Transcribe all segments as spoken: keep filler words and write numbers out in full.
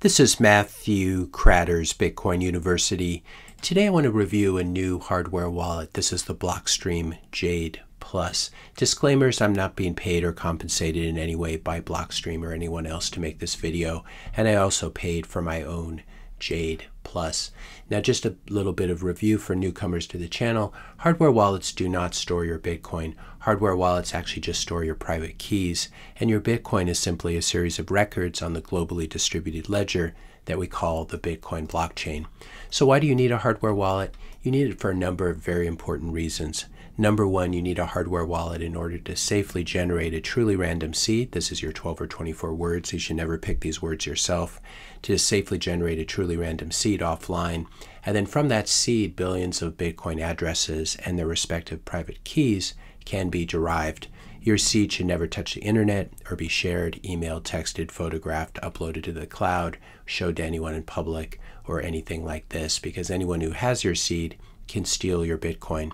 This is Matthew Kratter's Bitcoin University. Today I want to review a new hardware wallet. This is the Blockstream Jade Plus. Disclaimers, I'm not being paid or compensated in any way by Blockstream or anyone else to make this video. And I also paid for my own Jade Plus. Now just a little bit of review for newcomers to the channel. Hardware wallets do not store your Bitcoin. Hardware wallets actually just store your private keys, and your Bitcoin is simply a series of records on the globally distributed ledger that we call the Bitcoin blockchain. So why do you need a hardware wallet? You need it for a number of very important reasons. Number one, you need a hardware wallet in order to safely generate a truly random seed. This is your twelve or twenty-four words. You should never pick these words yourself. To safely generate a truly random seed offline. And then from that seed, billions of Bitcoin addresses and their respective private keys can be derived. Your seed should never touch the internet or be shared, emailed, texted, photographed, uploaded to the cloud, showed to anyone in public, or anything like this, because anyone who has your seed can steal your Bitcoin.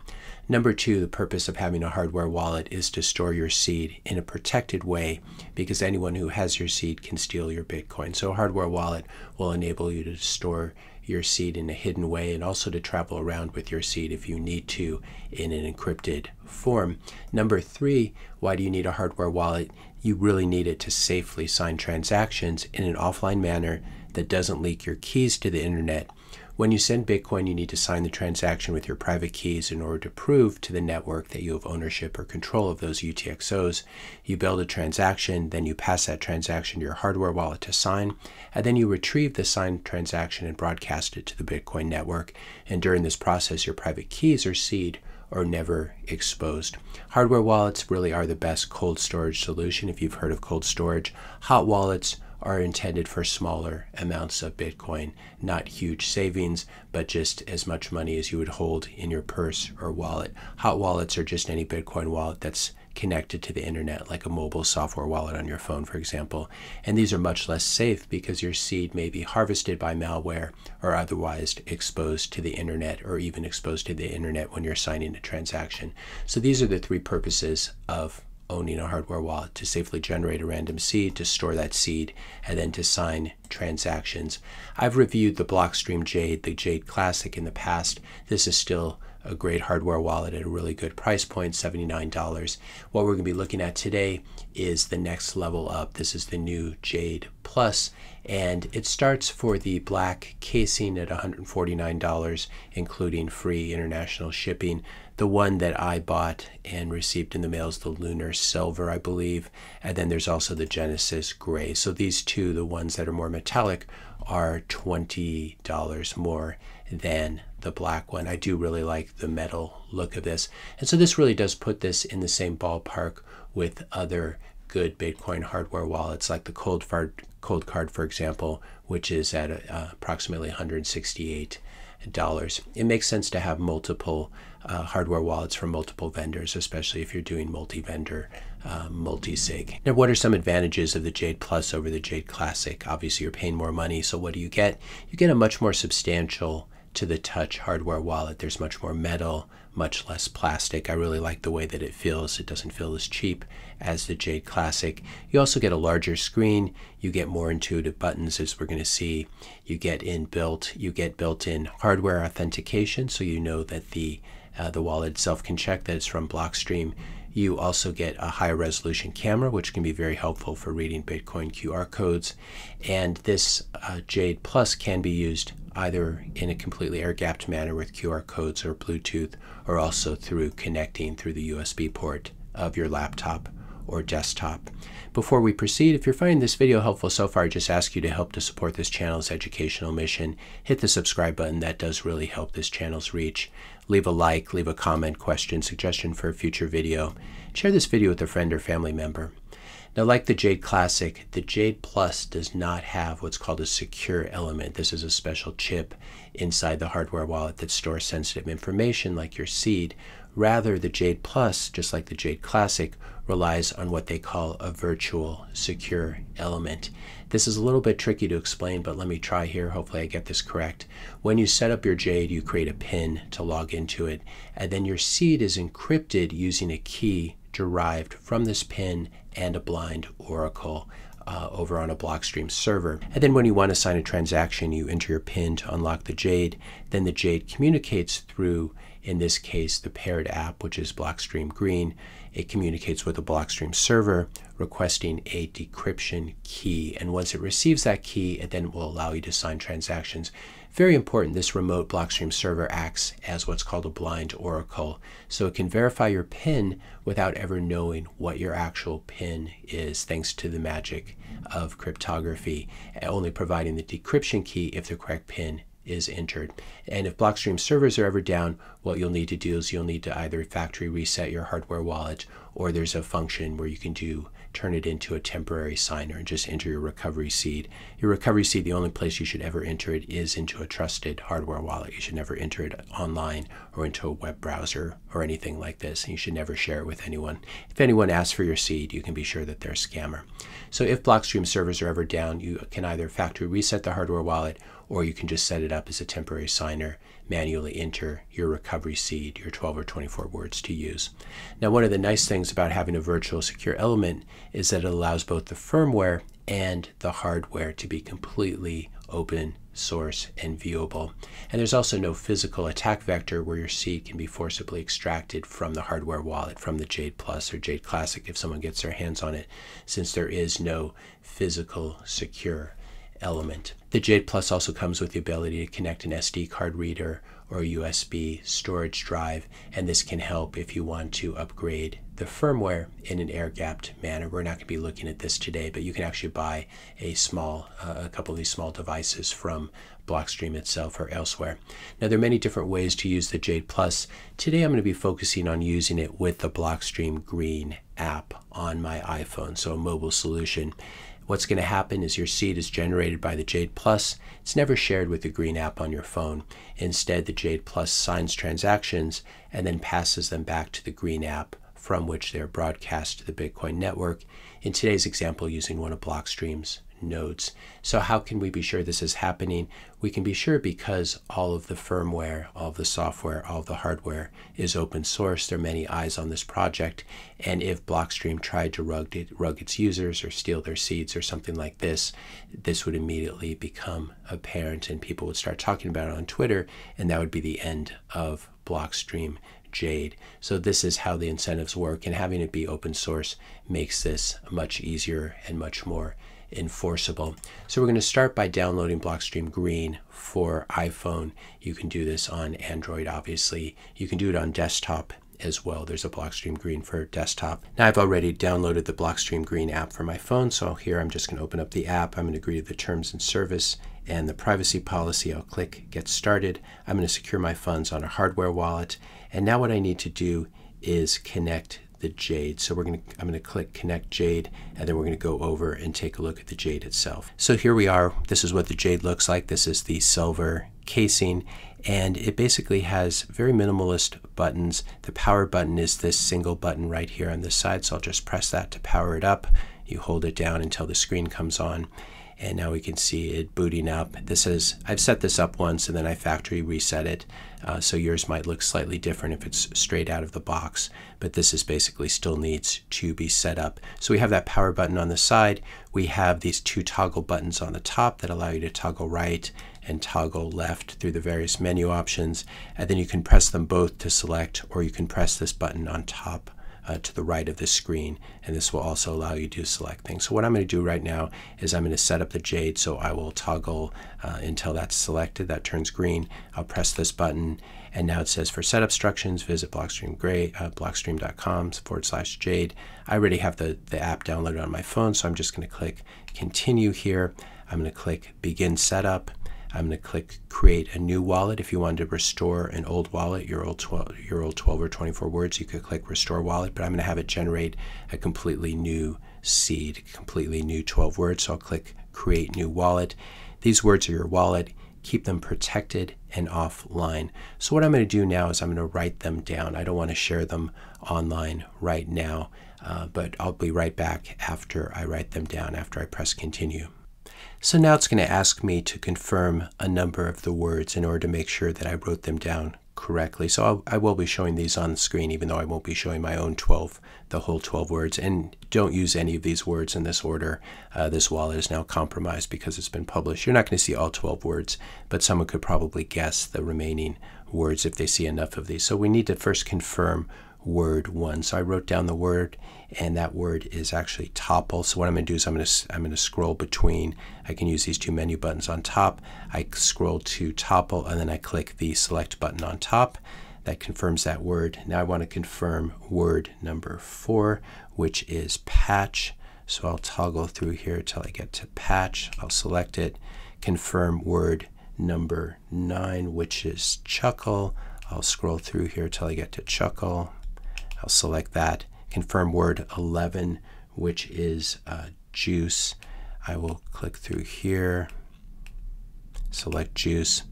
Number two, the purpose of having a hardware wallet is to store your seed in a protected way, because anyone who has your seed can steal your Bitcoin. So a hardware wallet will enable you to store your seed in a hidden way and also to travel around with your seed if you need to in an encrypted form. Number three, why do you need a hardware wallet? You really need it to safely sign transactions in an offline manner that doesn't leak your keys to the internet. When you send Bitcoin, you need to sign the transaction with your private keys in order to prove to the network that you have ownership or control of those U T X Os. You build a transaction, then you pass that transaction to your hardware wallet to sign, and then you retrieve the signed transaction and broadcast it to the Bitcoin network. And during this process, your private keys or seed are never exposed. Hardware wallets really are the best cold storage solution if you've heard of cold storage. Hot wallets are intended for smaller amounts of Bitcoin, not huge savings, but just as much money as you would hold in your purse or wallet. Hot wallets are just any Bitcoin wallet that's connected to the internet, like a mobile software wallet on your phone, for example. And these are much less safe because your seed may be harvested by malware or otherwise exposed to the internet, or even exposed to the internet when you're signing a transaction. So these are the three purposes of owning a hardware wallet: to safely generate a random seed, to store that seed, and then to sign transactions. I've reviewed the Blockstream Jade, the Jade Classic, in the past. This is still a great hardware wallet at a really good price point, seventy-nine dollars. What we're going to be looking at today is the next level up. This is the new Jade Plus, and it starts for the black casing at one hundred forty-nine dollars, including free international shipping. The one that I bought and received in the mail is the Lunar Silver, I believe, and then there's also the Genesis Gray. So these two, the ones that are more metallic, are twenty dollars more than the black one. I do really like the metal look of this. And so this really does put this in the same ballpark with other good Bitcoin hardware wallets, like the Cold Card, for example, which is at uh, approximately one hundred sixty-eight dollars. It makes sense to have multiple uh, hardware wallets from multiple vendors, especially if you're doing multi-vendor, uh, multi-sig. Now, what are some advantages of the Jade Plus over the Jade Classic? Obviously, you're paying more money, so what do you get? You get a much more substantial to the touch hardware wallet. There's much more metal, much less plastic. I really like the way that it feels. It doesn't feel as cheap as the Jade Classic. You also get a larger screen. You get more intuitive buttons, as we're going to see. You get inbuilt, you get built-in hardware authentication, so you know that the uh, the wallet itself can check that it's from Blockstream. You also get a high resolution camera, which can be very helpful for reading Bitcoin Q R codes. And this uh, Jade Plus can be used either in a completely air-gapped manner with Q R codes or Bluetooth, or also through connecting through the U S B port of your laptop or desktop. Before we proceed, if you're finding this video helpful so far, I just ask you to help to support this channel's educational mission. Hit the subscribe button. That does really help this channel's reach. Leave a like, leave a comment, question, suggestion for a future video. Share this video with a friend or family member. Now, like the Jade Classic, the Jade Plus does not have what's called a secure element. This is a special chip inside the hardware wallet that stores sensitive information like your seed. Rather, the Jade Plus, just like the Jade Classic, relies on what they call a virtual secure element. This is a little bit tricky to explain, but let me try here. Hopefully I get this correct. When you set up your Jade, you create a PIN to log into it, and then your seed is encrypted using a key derived from this PIN and a blind oracle uh, over on a Blockstream server. And then when you want to sign a transaction, you enter your PIN to unlock the Jade. Then the Jade communicates through, in this case, the paired app, which is Blockstream Green. It communicates with the Blockstream server, requesting a decryption key. And once it receives that key, it then will allow you to sign transactions. Very important, this remote Blockstream server acts as what's called a blind oracle. So it can verify your PIN without ever knowing what your actual PIN is, thanks to the magic of cryptography, only providing the decryption key if the correct PIN is entered. And if Blockstream servers are ever down, what you'll need to do is you'll need to either factory reset your hardware wallet, or there's a function where you can do turn it into a temporary signer and just enter your recovery seed. Your recovery seed, the only place you should ever enter it is into a trusted hardware wallet. You should never enter it online or into a web browser or anything like this, and you should never share it with anyone. If anyone asks for your seed, you can be sure that they're a scammer. So if Blockstream servers are ever down, you can either factory reset the hardware wallet, or you can just set it up as a temporary signer, manually enter your recovery seed, your twelve or twenty-four words to use. Now, one of the nice things about having a virtual secure element is that it allows both the firmware and the hardware to be completely open source and viewable. And there's also no physical attack vector where your seed can be forcibly extracted from the hardware wallet, from the Jade Plus or Jade Classic if someone gets their hands on it, since there is no physical secure element. The Jade Plus also comes with the ability to connect an S D card reader or a U S B storage drive, and this can help if you want to upgrade the firmware in an air-gapped manner. We're not going to be looking at this today, but you can actually buy a small, uh, a couple of these small devices from Blockstream itself or elsewhere. Now, there are many different ways to use the Jade Plus. Today, I'm going to be focusing on using it with the Blockstream Green app on my iPhone, so a mobile solution. What's going to happen is your seed is generated by the Jade Plus. It's never shared with the Green app on your phone. Instead, the Jade Plus signs transactions and then passes them back to the Green app, from which they're broadcast to the Bitcoin network, in today's example using one of Blockstream's nodes. So how can we be sure this is happening? We can be sure because all of the firmware, all of the software, all of the hardware is open source. There are many eyes on this project, and if Blockstream tried to rug, it, rug its users or steal their seeds or something like this, this would immediately become apparent and people would start talking about it on Twitter, and that would be the end of Blockstream Jade. So this is how the incentives work, and having it be open source makes this much easier and much more enforceable. So we're going to start by downloading Blockstream Green for iPhone. You can do this on Android, obviously. You can do it on desktop as well. There's a Blockstream Green for desktop. Now, I've already downloaded the Blockstream Green app for my phone, so here I'm just going to open up the app. I'm going to agree to the terms and service and the privacy policy. I'll click Get Started. I'm going to secure my funds on a hardware wallet. And now what I need to do is connect the Jade. So we're going to, I'm going to click Connect Jade, and then we're going to go over and take a look at the Jade itself. So here we are. This is what the Jade looks like. This is the silver casing, and it basically has very minimalist buttons. The power button is this single button right here on this side. So I'll just press that to power it up. You hold it down until the screen comes on. And now we can see it booting up. This is, I've set this up once and then I factory reset it. Uh, so yours might look slightly different if it's straight out of the box, but this is basically still needs to be set up. So we have that power button on the side. We have these two toggle buttons on the top that allow you to toggle right and toggle left through the various menu options. And then you can press them both to select, or you can press this button on top Uh, to the right of the screen, and this will also allow you to select things. So what I'm going to do right now is I'm going to set up the Jade, so I will toggle uh, until that's selected, that turns green. I'll press this button, and now it says for setup instructions, visit Blockstream Gray, uh, blockstream.com forward slash Jade. I already have the, the app downloaded on my phone, so I'm just going to click Continue here. I'm going to click Begin Setup. I'm going to click Create a New Wallet. If you wanted to restore an old wallet, your old twelve, your old twelve or twenty-four words, you could click Restore Wallet, but I'm going to have it generate a completely new seed, completely new twelve words. So I'll click Create New Wallet. These words are your wallet. Keep them protected and offline. So what I'm going to do now is I'm going to write them down. I don't want to share them online right now, uh, but I'll be right back after I write them down, after I press Continue. So now it's going to ask me to confirm a number of the words in order to make sure that I wrote them down correctly. So I, I will be showing these on the screen, even though I won't be showing my own twelve, the whole twelve words. And don't use any of these words in this order. Uh, this wallet is now compromised because it's been published. You're not going to see all twelve words, but someone could probably guess the remaining words if they see enough of these. So we need to first confirm word one. So I wrote down the word, and that word is actually topple. So what I'm going to do is I'm going to I'm going to scroll between. I can use these two menu buttons on top. I scroll to topple, and then I click the select button on top. That confirms that word. Now I want to confirm word number four, which is patch. So I'll toggle through here till I get to patch. I'll select it. Confirm word number nine, which is chuckle. I'll scroll through here till I get to chuckle. I'll select that. Confirm word eleven, which is uh, juice. I will click through here, select juice.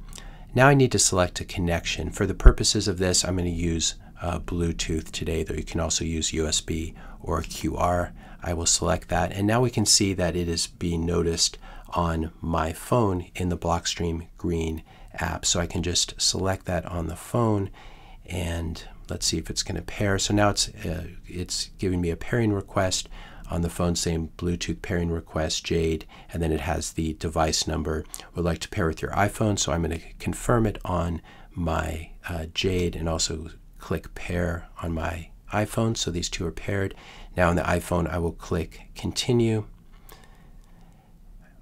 Now I need to select a connection. For the purposes of this, I'm going to use uh, Bluetooth today, though you can also use U S B or Q R. I will select that, and now we can see that it is being noticed on my phone in the Blockstream Green app. So I can just select that on the phone, and let's see if it's going to pair. So now it's uh, it's giving me a pairing request on the phone saying Bluetooth pairing request Jade, and then it has the device number. Would like to pair with your iPhone, so I'm going to confirm it on my uh, Jade and also click pair on my iPhone. So these two are paired. Now on the iPhone I will click continue.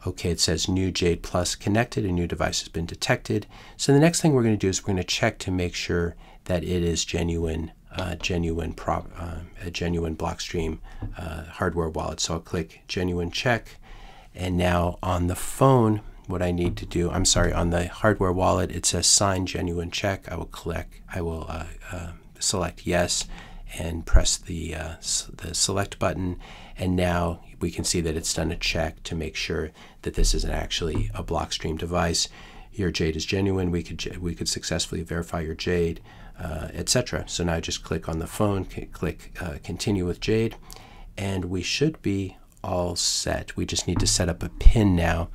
Okay, it says new Jade Plus connected, a new device has been detected. So the next thing we're going to do is we're going to check to make sure that it is genuine, uh, genuine prop, uh, a genuine Blockstream uh, hardware wallet. So I'll click genuine check. And now on the phone, what I need to do, I'm sorry, on the hardware wallet, it says sign genuine check. I will click, I will uh, uh, select yes, and press the, uh, the select button, and now we can see that it's done a check to make sure that this isn't actually a Blockstream device. Your Jade is genuine. We could we could successfully verify your Jade, uh, et cetera. So now I just click on the phone, click uh, continue with Jade, and we should be all set. We just need to set up a PIN now,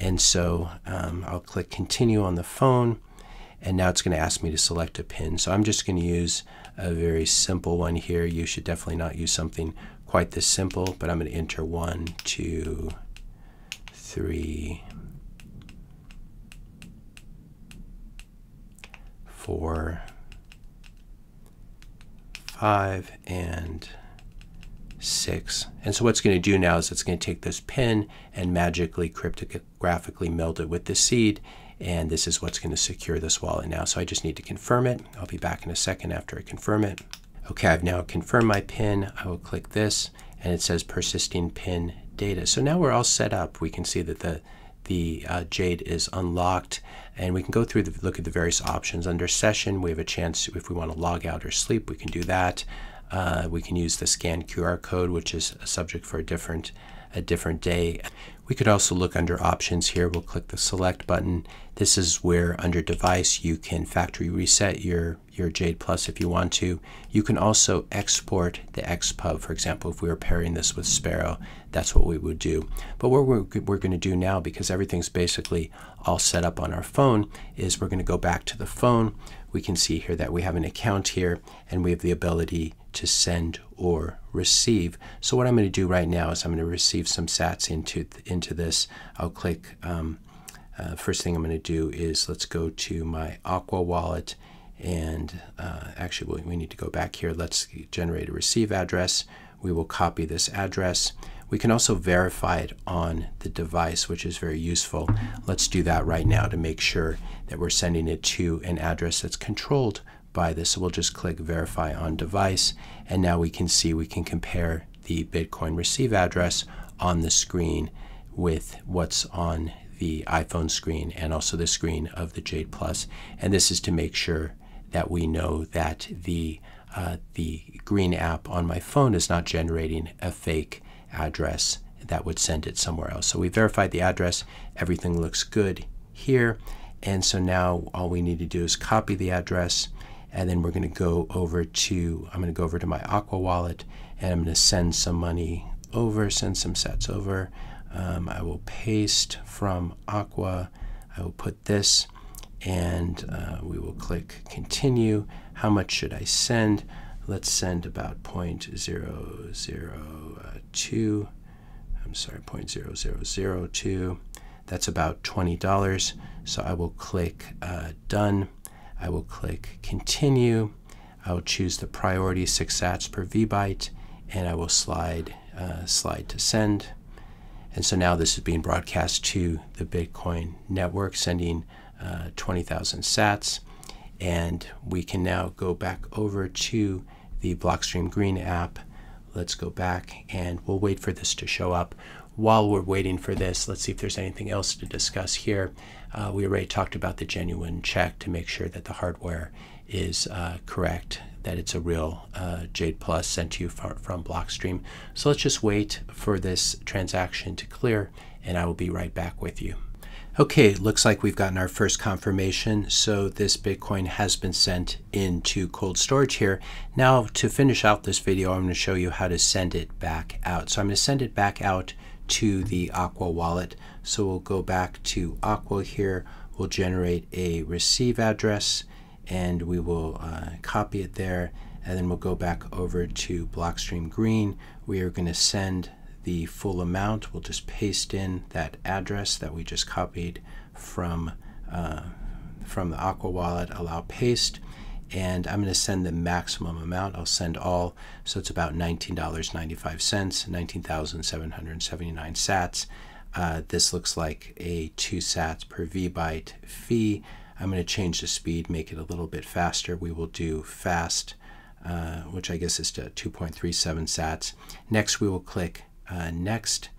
and so um, I'll click continue on the phone. And now it's going to ask me to select a PIN. So I'm just going to use a very simple one here. You should definitely not use something quite this simple, but I'm going to enter one, two, three, four, five, and six. And so what's going to do now is it's going to take this PIN and magically cryptographically meld it with the seed. And this is what's going to secure this wallet now. So I just need to confirm it. I'll be back in a second after I confirm it. Okay, I've now confirmed my PIN. I will click this, and it says persisting PIN data. So now we're all set up. We can see that the the uh, Jade is unlocked, and we can go through the look at the various options. Under session, we have a chance if we want to log out or sleep, we can do that. Uh, we can use the scan Q R code, which is a subject for a different a different day. We could also look under options here. We'll click the select button. This is where under device you can factory reset your, your Jade Plus if you want to. You can also export the X P U B. For example, if we were pairing this with Sparrow, that's what we would do. But what we're, we're going to do now, because everything's basically all set up on our phone, is we're going to go back to the phone. We can see here that we have an account here, and we have the ability to send or receive. So what I'm going to do right now is I'm going to receive some sats into, th into this. I'll click, um, uh, first thing I'm going to do is let's go to my Aqua Wallet, and uh, actually we need to go back here. Let's generate a receive address. We will copy this address. We can also verify it on the device, which is very useful. Let's do that right now to make sure that we're sending it to an address that's controlled by this. So we'll just click verify on device, and now we can see we can compare the Bitcoin receive address on the screen with what's on the iPhone screen and also the screen of the Jade Plus. And this is to make sure that we know that the uh, the green app on my phone is not generating a fake address that would send it somewhere else. So we verified the address. Everything looks good here, and so now all we need to do is copy the address. And then we're going to go over to, I'm going to go over to my Aqua Wallet, and I'm going to send some money over, send some sats over. Um, I will paste from Aqua. I will put this, and uh, we will click continue. How much should I send? Let's send about zero point zero zero two. I'm sorry, zero point zero zero zero two. That's about twenty dollars. So I will click uh, done. I will click continue. I will choose the priority six sats per V byte, and I will slide uh, slide to send. And so now this is being broadcast to the Bitcoin network, sending uh, twenty thousand sats. And we can now go back over to the Blockstream Green app. Let's go back, and we'll wait for this to show up. While we're waiting for this, let's see if there's anything else to discuss here. Uh, we already talked about the genuine check to make sure that the hardware is uh, correct, that it's a real uh, Jade Plus sent to you from, from Blockstream. So let's just wait for this transaction to clear, and I will be right back with you. Okay, looks like we've gotten our first confirmation. So this Bitcoin has been sent into cold storage here. Now to finish out this video, I'm going to show you how to send it back out. So I'm going to send it back out to the Aqua wallet. So we'll go back to Aqua here. We'll generate a receive address, and we will uh, copy it there. And then we'll go back over to Blockstream Green. We are going to send the full amount. We'll just paste in that address that we just copied from uh, from the Aqua wallet, allow paste, and I'm going to send the maximum amount. I'll send all, so it's about nineteen dollars and ninety-five cents, nineteen thousand seven hundred seventy-nine sats. Uh, this looks like a two sats per V byte fee. I'm going to change the speed, make it a little bit faster. We will do fast, uh, which I guess is to two point three seven sats. Next, we will click Uh, next,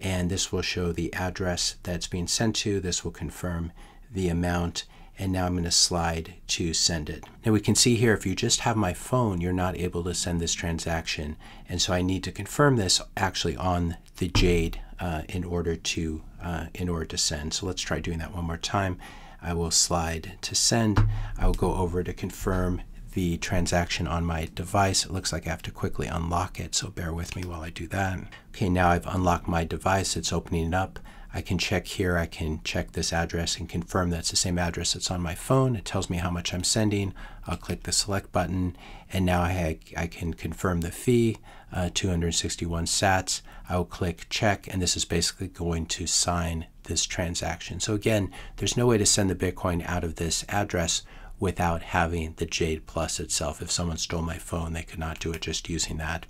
and this will show the address that's being sent to. This will confirm the amount, and now I'm going to slide to send it. Now we can see here, if you just have my phone, you're not able to send this transaction, and so I need to confirm this actually on the Jade uh, in order to uh, in order to send. So let's try doing that one more time. I will slide to send. I will go over to confirm the transaction on my device. It looks like I have to quickly unlock it, so bear with me while I do that. Okay, now I've unlocked my device. It's opening it up. I can check here. I can check this address and confirm that's the same address that's on my phone. It tells me how much I'm sending. I'll click the select button, and now I, I can confirm the fee, uh, two hundred sixty-one sats. I will click check, and this is basically going to sign this transaction. So again, there's no way to send the Bitcoin out of this address without having the Jade Plus itself. If someone stole my phone, they could not do it just using that.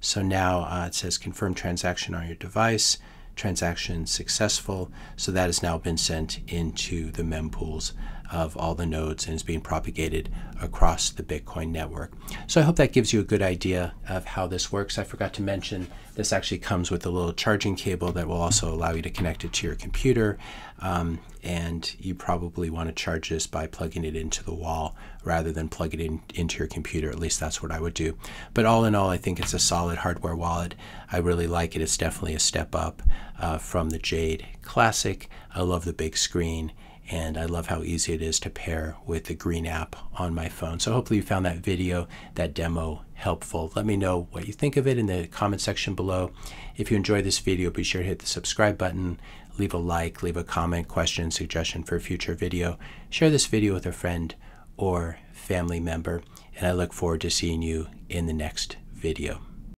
So now uh, it says confirm transaction on your device, transaction successful. So that has now been sent into the mempools of all the nodes and is being propagated across the Bitcoin network. So I hope that gives you a good idea of how this works. I forgot to mention, this actually comes with a little charging cable that will also allow you to connect it to your computer. Um, and you probably want to charge this by plugging it into the wall rather than plugging it in, into your computer. At least that's what I would do. But all in all, I think it's a solid hardware wallet. I really like it. It's definitely a step up uh, from the Jade Classic. I love the big screen, and I love how easy it is to pair with the Green app on my phone. So hopefully you found that video, that demo, helpful. Let me know what you think of it in the comment section below. If you enjoyed this video, be sure to hit the subscribe button, leave a like, leave a comment, question, suggestion for a future video. Share this video with a friend or family member, and I look forward to seeing you in the next video.